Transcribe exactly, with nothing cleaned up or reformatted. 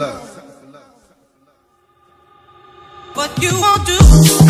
self-love. But you won't do.